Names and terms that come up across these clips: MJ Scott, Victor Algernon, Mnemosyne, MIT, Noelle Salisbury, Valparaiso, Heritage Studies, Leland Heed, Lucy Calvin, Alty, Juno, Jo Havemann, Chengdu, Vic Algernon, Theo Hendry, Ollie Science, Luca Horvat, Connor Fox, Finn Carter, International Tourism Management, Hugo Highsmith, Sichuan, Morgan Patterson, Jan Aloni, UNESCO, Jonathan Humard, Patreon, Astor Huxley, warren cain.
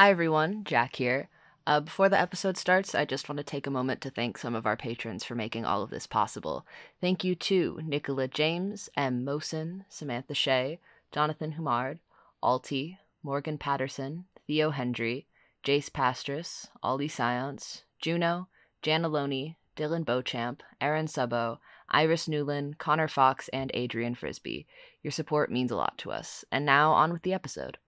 Hi everyone, Jack here. Before the episode starts, I just want to take a moment to thank some of our patrons for making all of this possible. Thank you to Nicola James, M. Mosen, Samantha Shea, Jonathan Humard, Alty, Morgan Patterson, Theo Hendry, Jace Pastris, Ollie Science, Juno, Jan Aloni, Dylan Beauchamp, Aaron Subbo, Iris Newland, Connor Fox, and Adrian Frisbee. Your support means a lot to us. And now, on with the episode.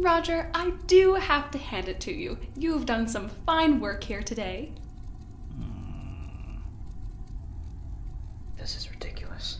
Roger, I do have to hand it to you. You've done some fine work here today. This is ridiculous.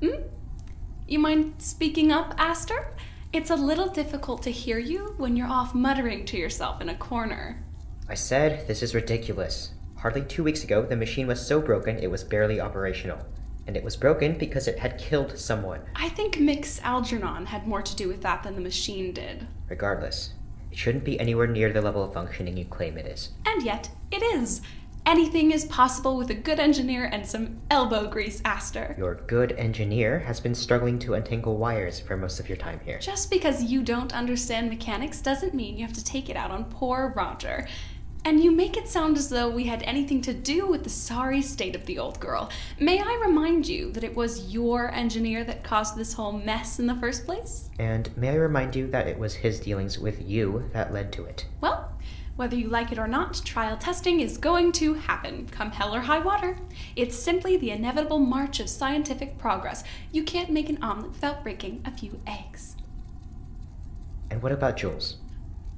You mind speaking up, Astor? It's a little difficult to hear you when you're off muttering to yourself in a corner. I said this is ridiculous. Hardly 2 weeks ago, the machine was so broken it was barely operational. And it was broken because it had killed someone. I think Mix Algernon had more to do with that than the machine did. Regardless, it shouldn't be anywhere near the level of functioning you claim it is. And yet, it is. Anything is possible with a good engineer and some elbow grease, Astor. Your good engineer has been struggling to untangle wires for most of your time here. Just because you don't understand mechanics doesn't mean you have to take it out on poor Roger. And you make it sound as though we had anything to do with the sorry state of the old girl. May I remind you that it was your engineer that caused this whole mess in the first place? And may I remind you that it was his dealings with you that led to it? Well, whether you like it or not, trial testing is going to happen, come hell or high water. It's simply the inevitable march of scientific progress. You can't make an omelet without breaking a few eggs. And what about Jules?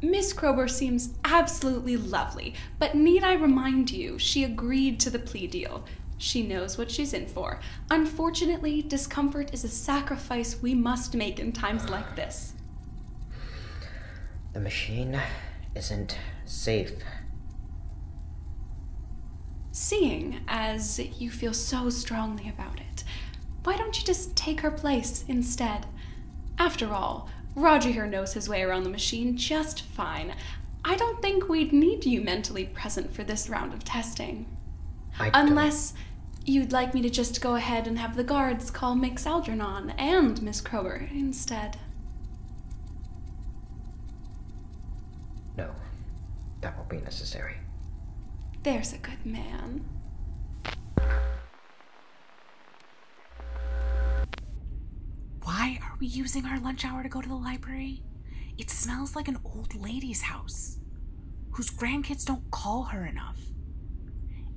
Miss Kroeber seems absolutely lovely, but need I remind you, she agreed to the plea deal. She knows what she's in for. Unfortunately, discomfort is a sacrifice we must make in times like this. The machine isn't safe. Seeing as you feel so strongly about it, why don't you just take her place instead? After all, Roger here knows his way around the machine just fine. I don't think we'd need you mentally present for this round of testing. Unless you'd like me to just go ahead and have the guards call Mix Algernon and Miss Kroeber instead. No, that won't be necessary. There's a good man. Why are we using our lunch hour to go to the library? It smells like an old lady's house, whose grandkids don't call her enough,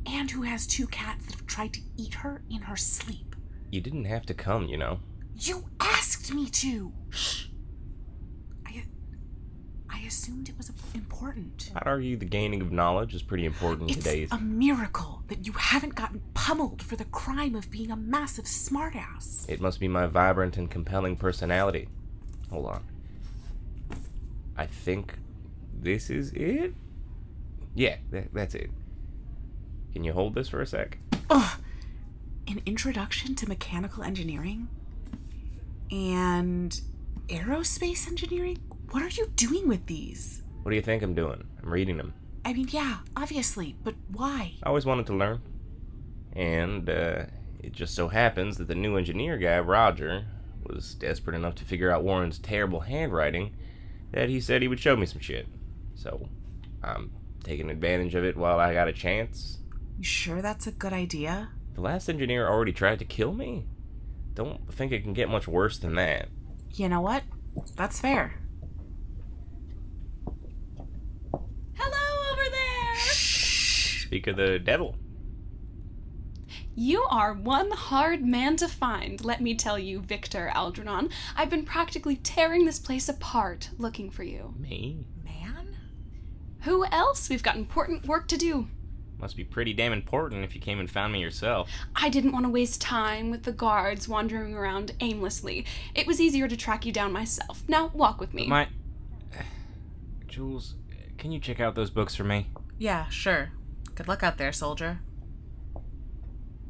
and who has two cats that have tried to eat her in her sleep. You didn't have to come, you know. You asked me to! Shh! I assumed it was important. I'd argue the gaining of knowledge is pretty important in today's... It's a miracle that you haven't gotten pummeled for the crime of being a massive smartass. It must be my vibrant and compelling personality. Hold on. I think this is it? Yeah, that's it. Can you hold this for a sec? Ugh! An introduction to mechanical engineering? And aerospace engineering? What are you doing with these? What do you think I'm doing? I'm reading them. I mean, yeah, obviously, but why? I always wanted to learn. And it just so happens that the new engineer guy, Roger, was desperate enough to figure out Warren's terrible handwriting that he said he would show me some shit. So I'm taking advantage of it while I got a chance. You sure that's a good idea? The last engineer already tried to kill me. Don't think it can get much worse than that. You know what? That's fair. Hello over there! Shh! Speak of the devil. You are one hard man to find, let me tell you, Victor Algernon. I've been practically tearing this place apart looking for you. Me? Man? Who else? We've got important work to do. Must be pretty damn important if you came and found me yourself. I didn't want to waste time with the guards wandering around aimlessly. It was easier to track you down myself. Now, walk with me. My... Jules, can you check out those books for me? Yeah, sure. Good luck out there, soldier.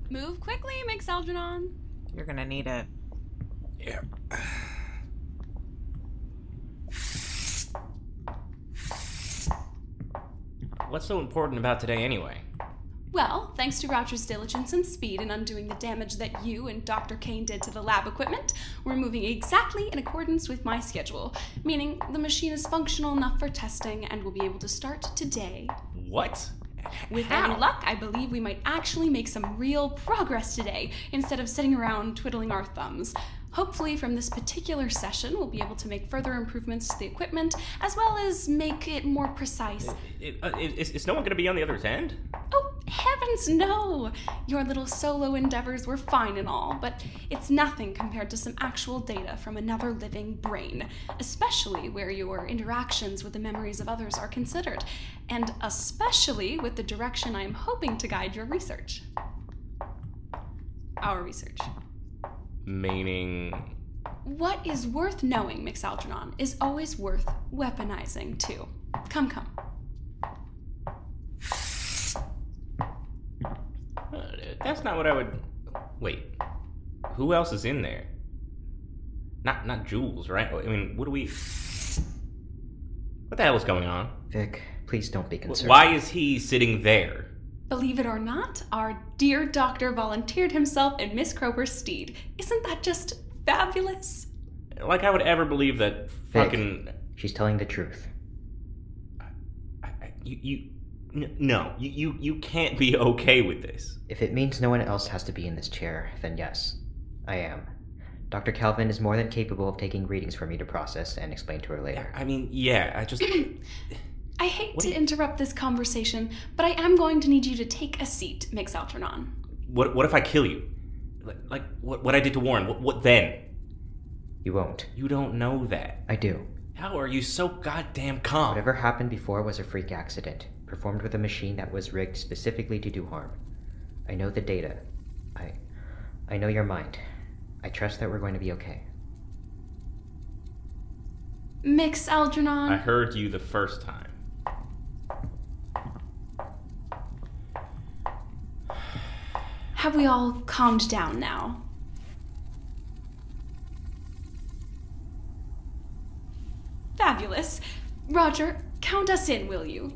Move quickly, Mix Algernon. You're gonna need it. Yeah. What's so important about today, anyway? Well, thanks to Roger's diligence and speed in undoing the damage that you and Dr. Cain did to the lab equipment, we're moving exactly in accordance with my schedule, meaning the machine is functional enough for testing and will be able to start today. What? With any luck, I believe we might actually make some real progress today, instead of sitting around twiddling our thumbs. Hopefully from this particular session, we'll be able to make further improvements to the equipment, as well as make it more precise. Is no one going to be on the other end? Oh, heavens no! Your little solo endeavors were fine and all, but it's nothing compared to some actual data from another living brain, especially where your interactions with the memories of others are considered, and especially with the direction I'm hoping to guide your research. Our research. Meaning? What is worth knowing, Mix Algernon, is always worth weaponizing, too. Come, come. That's not what I would... Wait. Who else is in there? Not Jules, right? I mean, what do we... What the hell is going on? Vic, please don't be concerned. Why is he sitting there? Believe it or not, our dear doctor volunteered himself in Miss Kroeber's stead. Isn't that just fabulous? Like I would ever believe that fucking... Vic, she's telling the truth. No, you can't be okay with this. If it means no one else has to be in this chair, then yes, I am. Dr. Calvin is more than capable of taking readings for me to process and explain to her later. I mean, yeah, I just... I hate to interrupt this conversation, but I am going to need you to take a seat, Mix Algernon. What if I kill you? Like what I did to Warren, what then? You won't. You don't know that. I do. How are you so goddamn calm? Whatever happened before was a freak accident, performed with a machine that was rigged specifically to do harm. I know the data. I know your mind. I trust that we're going to be okay. Mix Algernon. I heard you the first time. Have we all calmed down now? Fabulous. Roger, count us in, will you?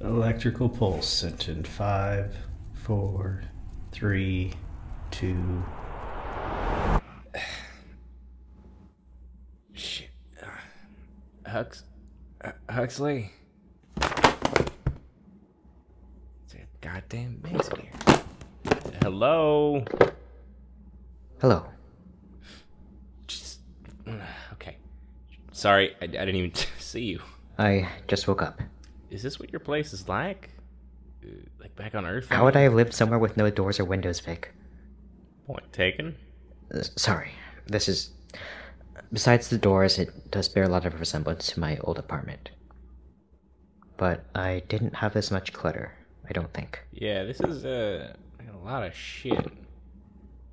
Electrical pulse sent in 5, 4, 3, 2... Shit. Huxley? Goddamn maze here. Hello? Hello. Just... Okay. Sorry, I didn't even see you. I just woke up. Is this what your place is like? Like back on Earth? How would I have lived somewhere with no doors or windows, Vic? Point taken? Sorry. This is... Besides the doors, it does bear a lot of resemblance to my old apartment. But I didn't have as much clutter. I don't think. Yeah, this is a lot of shit.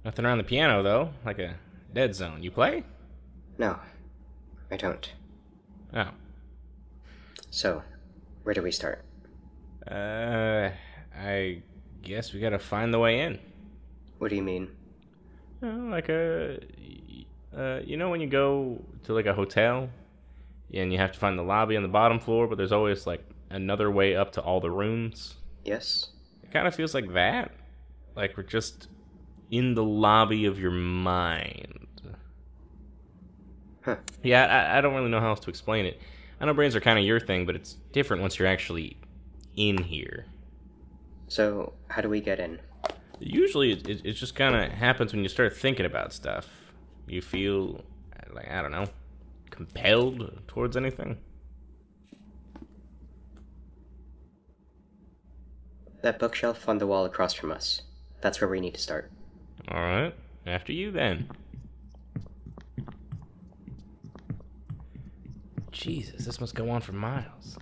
Nothing around the piano, though. Like a dead zone. You play? No, I don't. Oh. So, where do we start? I guess we gotta find the way in. What do you mean? Like a... you know when you go to like a hotel? And you have to find the lobby on the bottom floor, but there's always like another way up to all the rooms? Yes. It kind of feels like that. Like we're just in the lobby of your mind. Huh. Yeah, I don't really know how else to explain it. I know brains are kind of your thing, but it's different once you're actually in here. So, how do we get in? Usually it just kind of happens when you start thinking about stuff. You feel, like, I don't know, compelled towards anything. that bookshelf on the wall across from us. That's where we need to start. All right. After you, then. Jesus, this must go on for miles.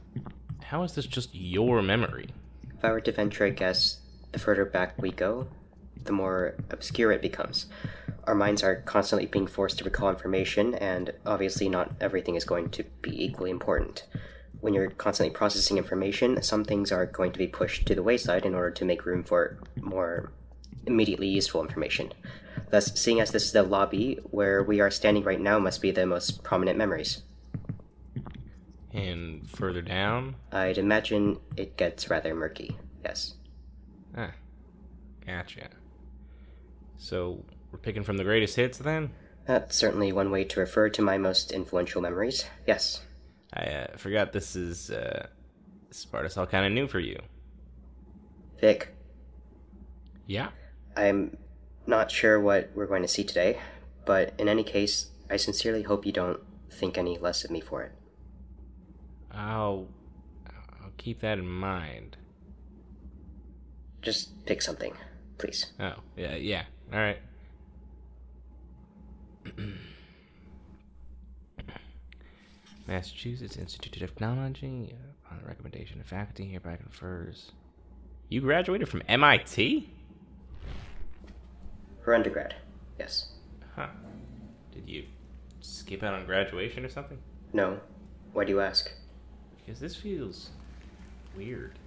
How is this just your memory? If I were to venture a guess, the further back we go, the more obscure it becomes. Our minds are constantly being forced to recall information, and obviously not everything is going to be equally important. When you're constantly processing information, some things are going to be pushed to the wayside in order to make room for more immediately useful information. Thus, seeing as this is the lobby, where we are standing right now must be the most prominent memories. And further down? I'd imagine it gets rather murky, yes. Ah, gotcha. So, we're picking from the greatest hits, then? That's certainly one way to refer to my most influential memories, yes. I forgot this part is all kind of new for you. Vic. Yeah? I'm not sure what we're going to see today, but in any case, I sincerely hope you don't think any less of me for it. I'll keep that in mind. Just pick something, please. Oh, yeah. All right. Massachusetts Institute of Technology, on the recommendation of faculty, hereby confers. You graduated from MIT? For undergrad, yes. Huh. Did you skip out on graduation or something? No. Why do you ask? Because this feels weird.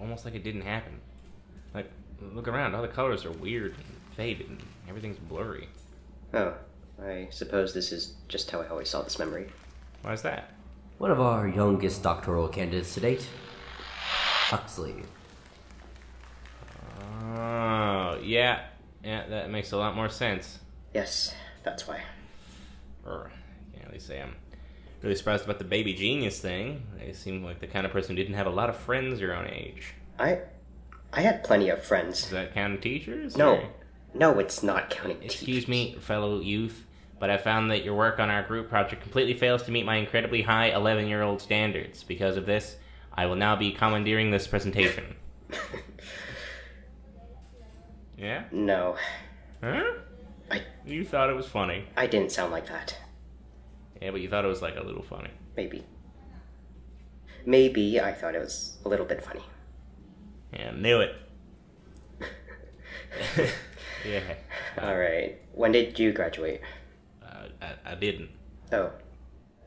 Almost like it didn't happen. Like, look around, all the colors are weird and faded and everything's blurry. Oh, I suppose this is just how I always saw this memory. Why is that? One of our youngest doctoral candidates to date, Huxley. Oh, yeah, that makes a lot more sense. Yes, that's why. Yeah, at least I am. Really surprised about the baby genius thing. They seem like the kind of person who didn't have a lot of friends your own age. I had plenty of friends. Does that count teachers? No. Or? No, it's not counting teachers. Excuse me, fellow youth, but I found that your work on our group project completely fails to meet my incredibly high 11-year-old standards. Because of this, I will now be commandeering this presentation. Yeah? No. Huh? You thought it was funny. I didn't sound like that. Yeah, but you thought it was like a little funny. Maybe. Maybe I thought it was a little bit funny. Yeah, knew it. Yeah. Alright. When did you graduate? I didn't. Oh.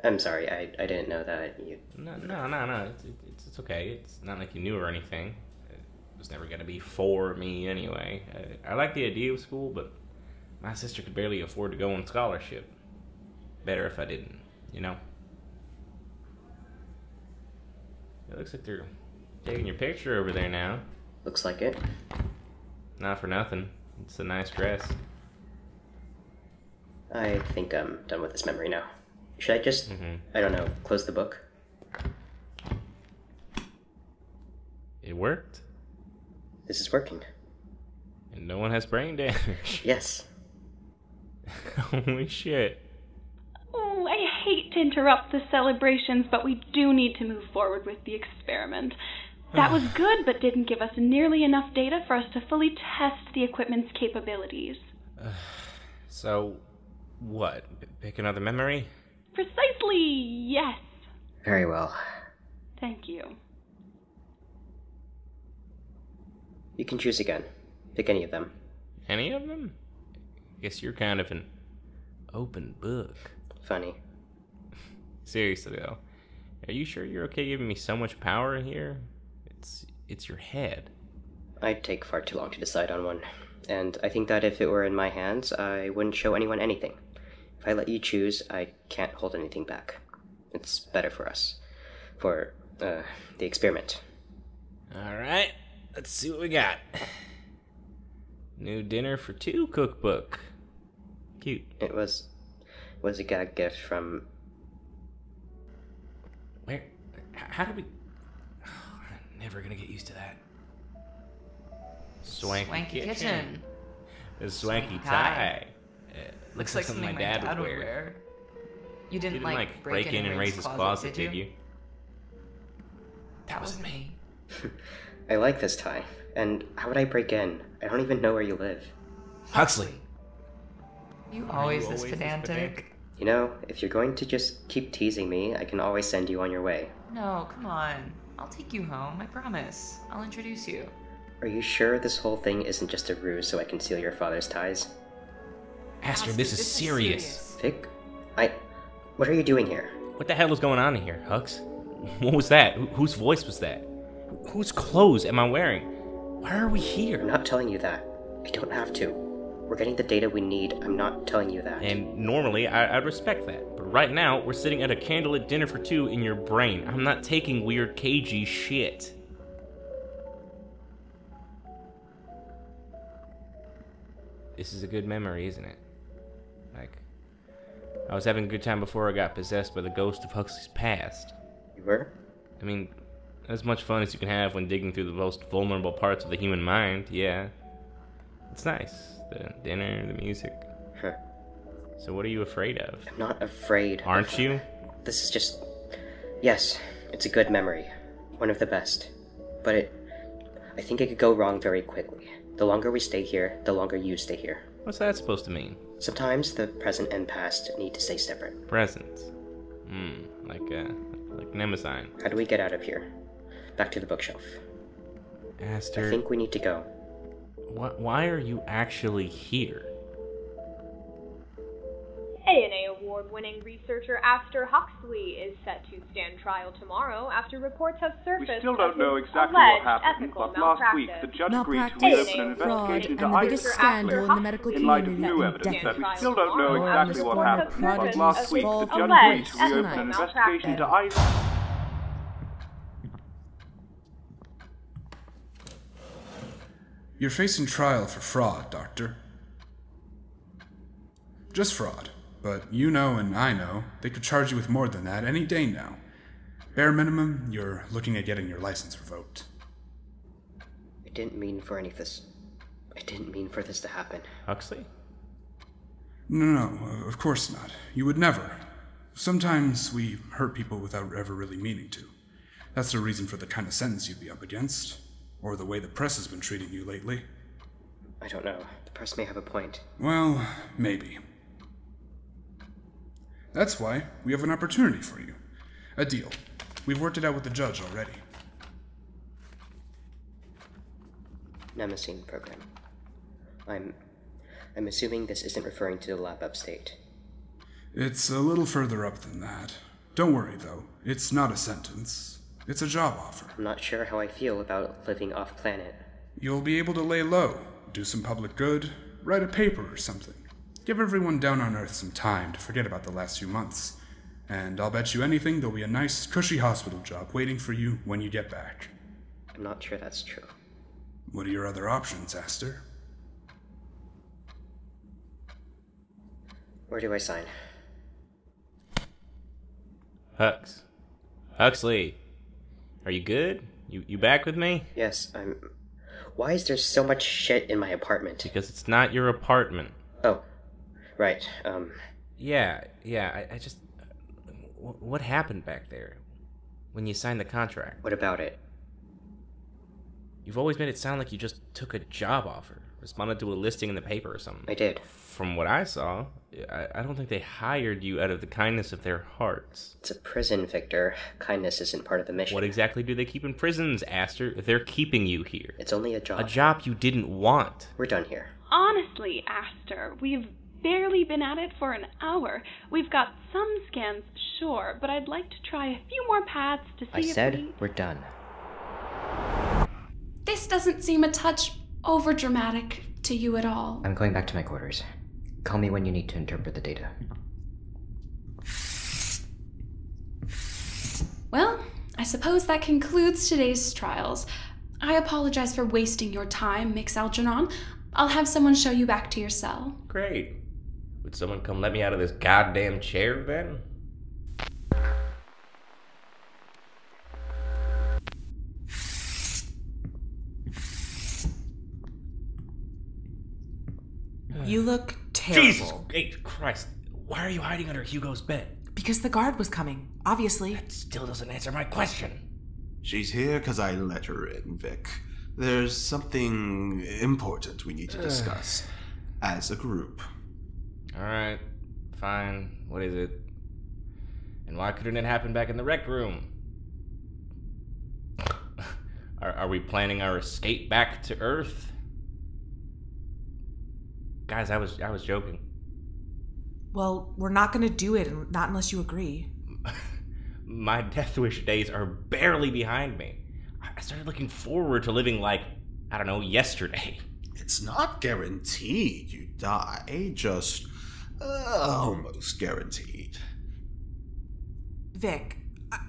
I'm sorry, I didn't know that. No. It's okay. It's not like you knew or anything. It was never going to be for me anyway. I like the idea of school, but my sister could barely afford to go on scholarship. Better if I didn't, you know? It looks like they're taking your picture over there now. Looks like it. Not for nothing. It's a nice dress. I think I'm done with this memory now. Should I just, I don't know, close the book? It worked. This is working. And no one has brain damage. Yes. Holy shit. Oh, I hate to interrupt the celebrations, but we do need to move forward with the experiment. That was good, but didn't give us nearly enough data for us to fully test the equipment's capabilities. So, what? Pick another memory? Precisely, yes. Very well. Thank you. You can choose again. Pick any of them. Any of them? I guess you're kind of an open book. Funny. Seriously, though. Are you sure you're okay giving me so much power here? It's your head. I'd take far too long to decide on one. And I think that if it were in my hands, I wouldn't show anyone anything. If I let you choose, I can't hold anything back. It's better for us. For, the experiment. Alright, let's see what we got. New dinner for two cookbook. Cute. It was a gag gift from... Where? How did we... Never gonna get used to that. Swanky kitchen. A swanky tie. Looks like something my dad would wear. You didn't break in and raise his closet, did you? That was me. I like this tie. And how would I break in? I don't even know where you live. Huxley! You always this pedantic. You know, if you're going to just keep teasing me, I can always send you on your way. No, come on. I'll take you home, I promise. I'll introduce you. Are you sure this whole thing isn't just a ruse so I can seal your father's ties? Astrid, this is serious. Vic? What are you doing here? What the hell is going on in here, Hux? What was that? Whose voice was that? Whose clothes am I wearing? Why are we here? I'm not telling you that. I don't have to. We're getting the data we need. I'm not telling you that. And normally, I'd respect that. But right now, we're sitting at a candlelit dinner for two in your brain. I'm not taking weird, cagey shit. This is a good memory, isn't it? Like, I was having a good time before I got possessed by the ghost of Huxley's past. You were? I mean, as much fun as you can have when digging through the most vulnerable parts of the human mind, yeah. It's nice. The dinner, the music. Huh. So what are you afraid of? I'm not afraid. Aren't you? This is just... Yes, it's a good memory. One of the best. But I think it could go wrong very quickly. The longer we stay here, the longer you stay here. What's that supposed to mean? Sometimes the present and past need to stay separate. Present? Hmm, like Mnemosyne. How do we get out of here? Back to the bookshelf. Aster... I think we need to go. Why are you actually here? ANA award-winning researcher Astor Huxley is set to stand trial tomorrow after reports have surfaced. We still don't know exactly what happened, but last week the judge agreed to reopen an investigation into Iris Newland in light of new evidence that we still don't know exactly what happened, but last week the judge agreed to reopen an investigation into Iris. You're facing trial for fraud, Doctor. Just fraud. But you know and I know, they could charge you with more than that any day now. Bare minimum, you're looking at getting your license revoked. I didn't mean for any of this. I didn't mean for this to happen. Huxley? No, of course not. You would never. Sometimes we hurt people without ever really meaning to. That's the reason for the kind of sentence you'd be up against. Or the way the press has been treating you lately. I don't know. The press may have a point. Well, maybe. That's why we have an opportunity for you. A deal. We've worked it out with the judge already. Mnemosyne program. I'm assuming this isn't referring to the lab upstate. It's a little further up than that. Don't worry, though. It's not a sentence. It's a job offer. I'm not sure how I feel about living off-planet. You'll be able to lay low, do some public good, write a paper or something. Give everyone down on Earth some time to forget about the last few months. And I'll bet you anything there'll be a nice, cushy hospital job waiting for you when you get back. I'm not sure that's true. What are your other options, Astor? Where do I sign? Huxley. Are you good? You back with me? Yes, I'm... Why is there so much shit in my apartment? Because it's not your apartment. Oh. Right, I just... What happened back there? When you signed the contract? What about it? You've always made it sound like you just took a job offer. Responded to a listing in the paper or something. I did. From what I saw, I don't think they hired you out of the kindness of their hearts. It's a prison, Victor. Kindness isn't part of the mission. What exactly do they keep in prisons, Astor? They're keeping you here. It's only a job. A job you didn't want. We're done here. Honestly, Astor, we've barely been at it for an hour. We've got some scans, sure, but I'd like to try a few more paths to see if we... I said we're done. This doesn't seem a touch overdramatic to you at all. I'm going back to my quarters. Call me when you need to interpret the data. Well, I suppose that concludes today's trials. I apologize for wasting your time, Mix Algernon. I'll have someone show you back to your cell. Great. Would someone come let me out of this goddamn chair, then? You look terrible. Jesus Christ. Why are you hiding under Hugo's bed? Because the guard was coming, obviously. That still doesn't answer my question. She's here because I let her in, Vic. There's something important we need to discuss as a group. All right, fine. What is it? And why couldn't it happen back in the rec room? Are we planning our escape back to Earth? Guys, I was joking. Well, we're not going to do it, not unless you agree. My death wish days are barely behind me. I started looking forward to living like, I don't know, yesterday. It's not guaranteed you die, just almost guaranteed. Vic,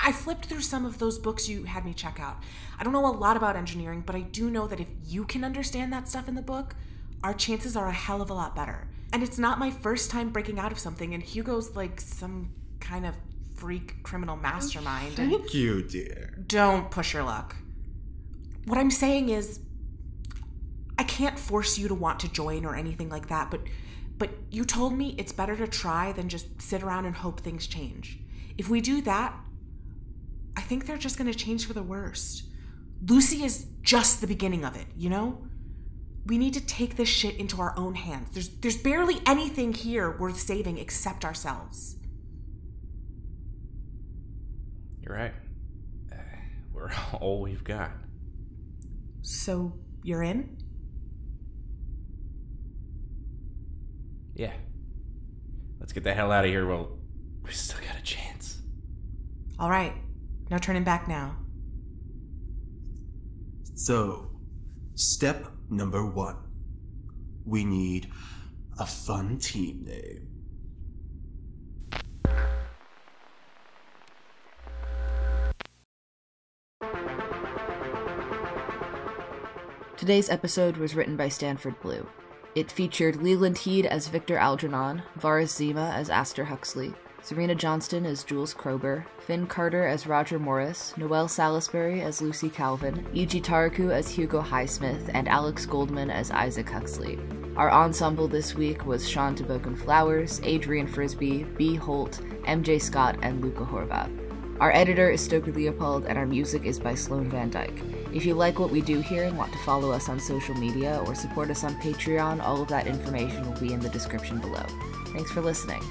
I flipped through some of those books you had me check out. I don't know a lot about engineering, but I do know that if you can understand that stuff in the book, our chances are a hell of a lot better. And it's not my first time breaking out of something, and Hugo's like some kind of freak criminal mastermind. Thank you, dear. Don't push your luck. What I'm saying is, I can't force you to want to join or anything like that, but you told me it's better to try than just sit around and hope things change. If we do that, I think they're just going to change for the worst. Lucy is just the beginning of it, you know? We need to take this shit into our own hands. There's barely anything here worth saving except ourselves. You're right. We're all we've got. So, you're in? Yeah. Let's get the hell out of here while we still got a chance. All right. No turning back now. So, step number one. We need a fun team name. Today's episode was written by Stanford Blue. It featured Leland Heed as Victor Algernon, Varis Zima as Astor Huxley, Serina Johnston as Jules Kroeber, Finn Carter as Roger Morris, Noelle Salisbury as Lucy Calvin, E.G. Taraku as Hugo Highsmith, and Alex Goldman as Isaac Huxley. Our ensemble this week was Sean Teboken-Flowers, Adrian Frisbee, B. Holt, MJ Scott, and Luca Horvat. Our editor is Stoker Leopold, and our music is by Sloan Van Dyke. If you like what we do here and want to follow us on social media or support us on Patreon, all of that information will be in the description below. Thanks for listening.